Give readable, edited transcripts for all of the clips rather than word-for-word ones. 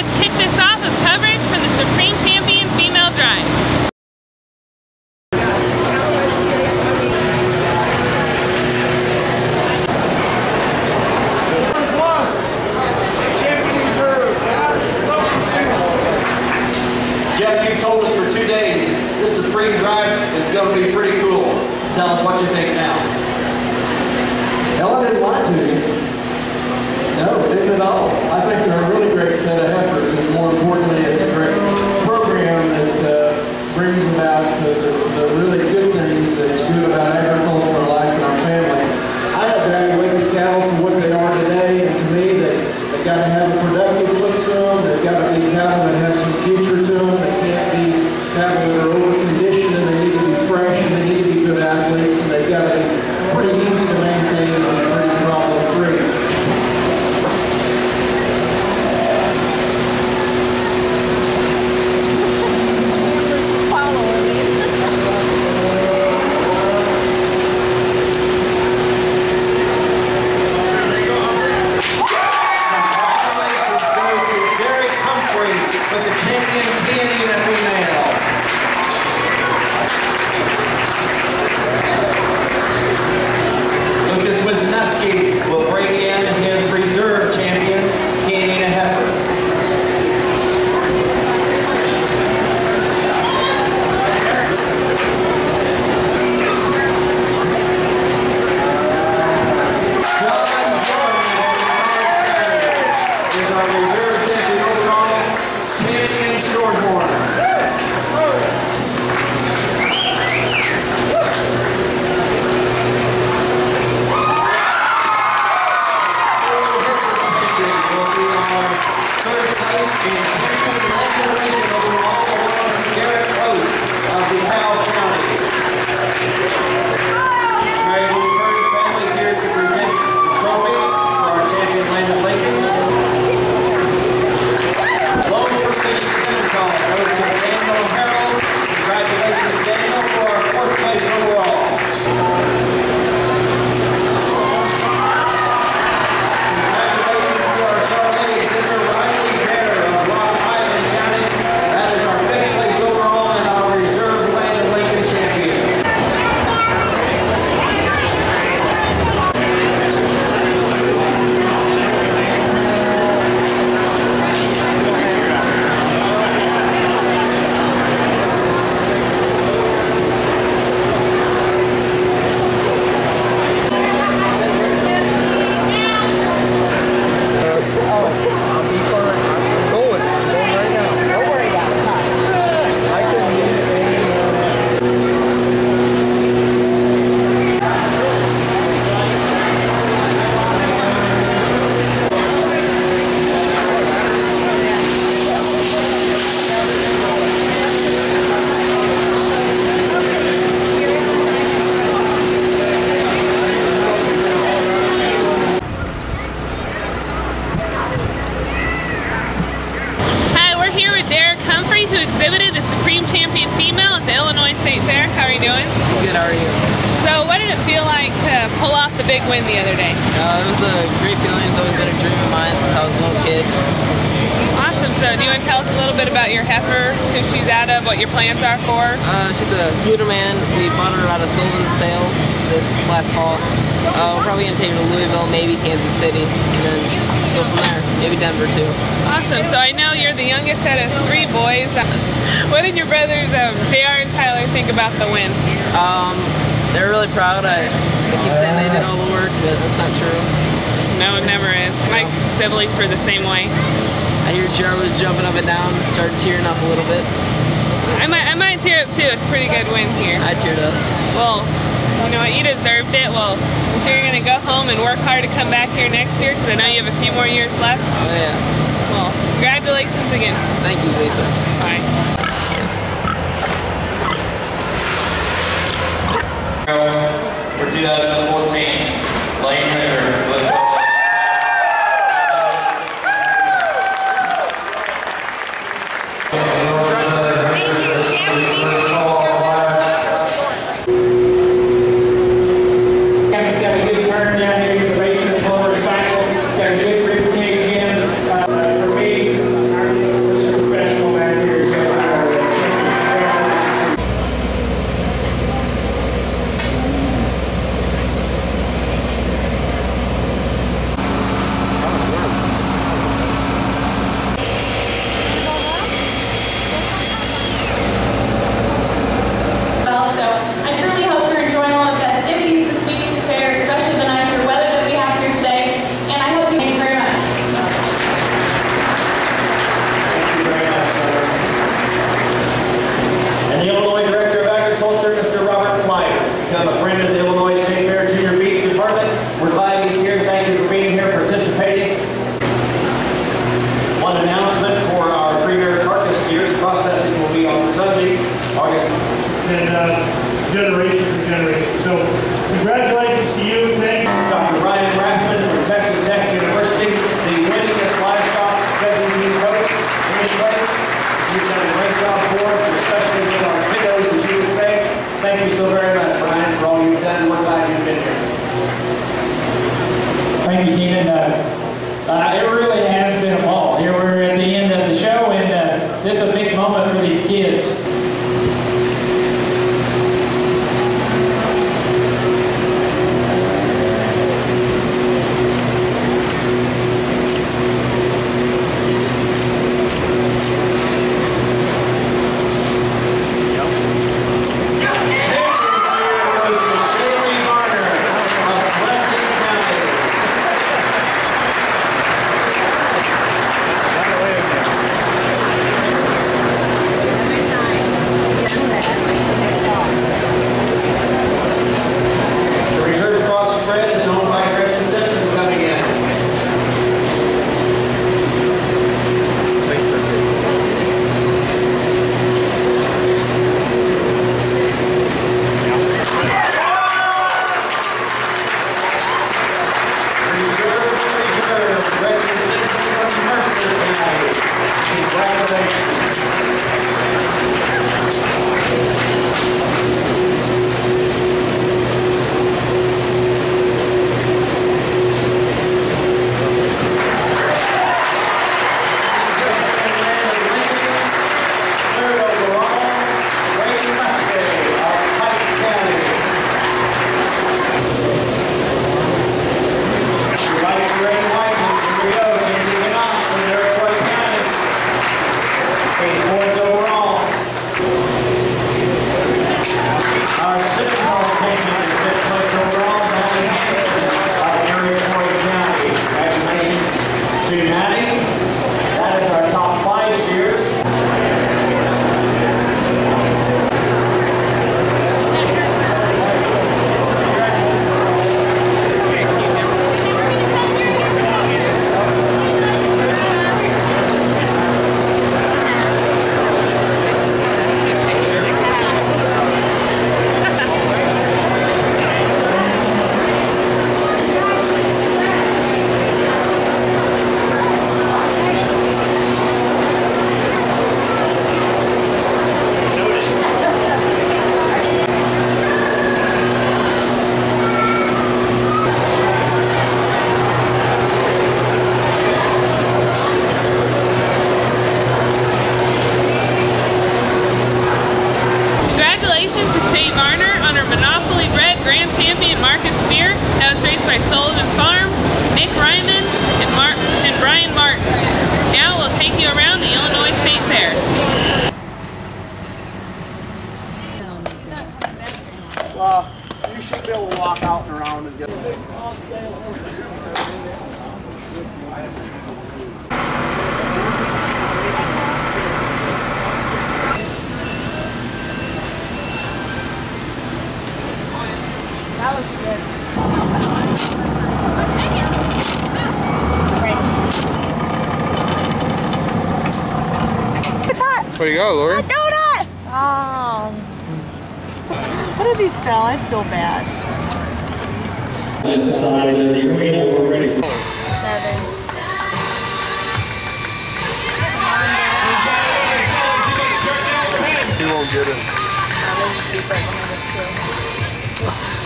Let's kick this off with coverage from the Supreme Champion Female Drive. Tell us what you think now. Ellen didn't lie to you. No, it didn't at all. I think they're a really great set of efforts, and more importantly, it's a great program that brings about the really good things that's good about agricultural life and our family. I evaluate the cattle for what they are today, and to me, they've got to have a productive look to them. They've got to be cattle that have some future to them. They can't be cattle that are over-conditioned, and they need to be fresh, and they need to be good athletes, and they've got to be pretty easy to maintain and pretty problem-free. Congratulations goes to Jerry Humphrey with the champion peony that we made. Will bring in his reserve champion, Canina Heifer. John Jordan is our reserve champion overall, Canadian Shorthorn. Big win the other day. It was a great feeling. It's always been a dream of mine since I was a little kid. Awesome. So do you want to tell us a little bit about your heifer, who she's out of, what your plans are for? She's a Hooterman. We bought her out of Sullivan sale this last fall. We're probably going to take her to Louisville, maybe Kansas City, and then go from there. Maybe Denver too. Awesome. So I know you're the youngest out of three boys. What did your brothers, JR and Tyler, think about the win? They're really proud. They keep saying they did all the work, but that's not true. No, it never is. My siblings were the same way. I hear Jared was jumping up and down, started tearing up a little bit. I might tear up too. It's a pretty good win here. I teared up. Well, you know what? You deserved it. Well, I'm sure you're gonna go home and work hard to come back here next year because I know you have a few more years left. Oh yeah. Well, congratulations again. Thank you, Lisa. Bye. For 2014, Lane Ritter with Campus got a good turn down here. The basement floor cycle got a good group of kids again. For me, Where'd you go, Lori? My donut! Oh. What if he fell? I'd feel bad. Inside of the arena, we're ready for 7. He won't get it.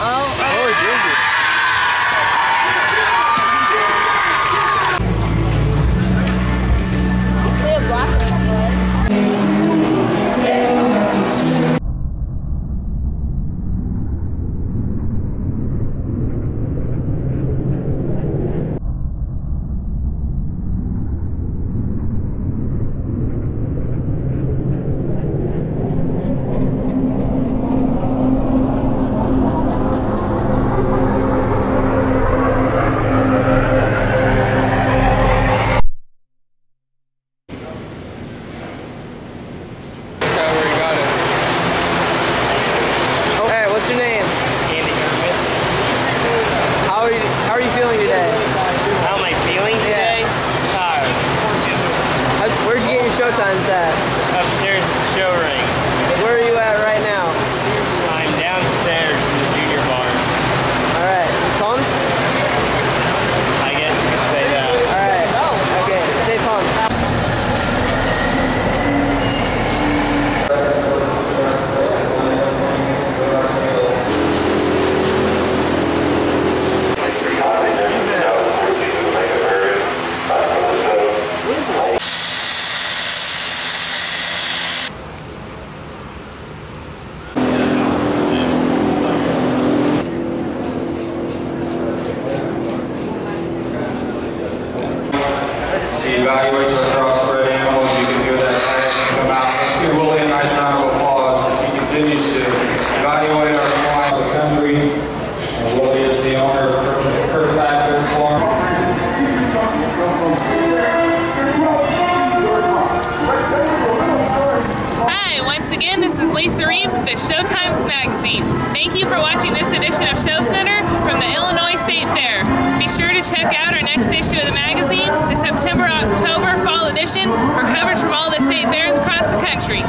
Oh, he did it. Showtime's at? Upstairs in the show ring. Where are you at right now? I'm downstairs in the junior bar. Alright, you pumped? I guess you could say that. Alright, okay, stay pumped. Evaluates our crossbred animals. You can hear that come out. Let's give Willie a nice round of applause as he continues to evaluate our swine of the country. And Willie is the owner of Kirkpatrick Farm. Hi, once again, this is Lisa Reed with The Showtimes Magazine. Thank you for watching this edition of Show Center from the Illinois State Fair. Be sure to check out our next issue of the magazine, the September-October fall edition, for coverage from all the state fairs across the country.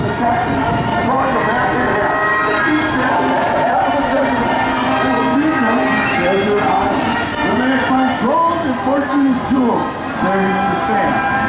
They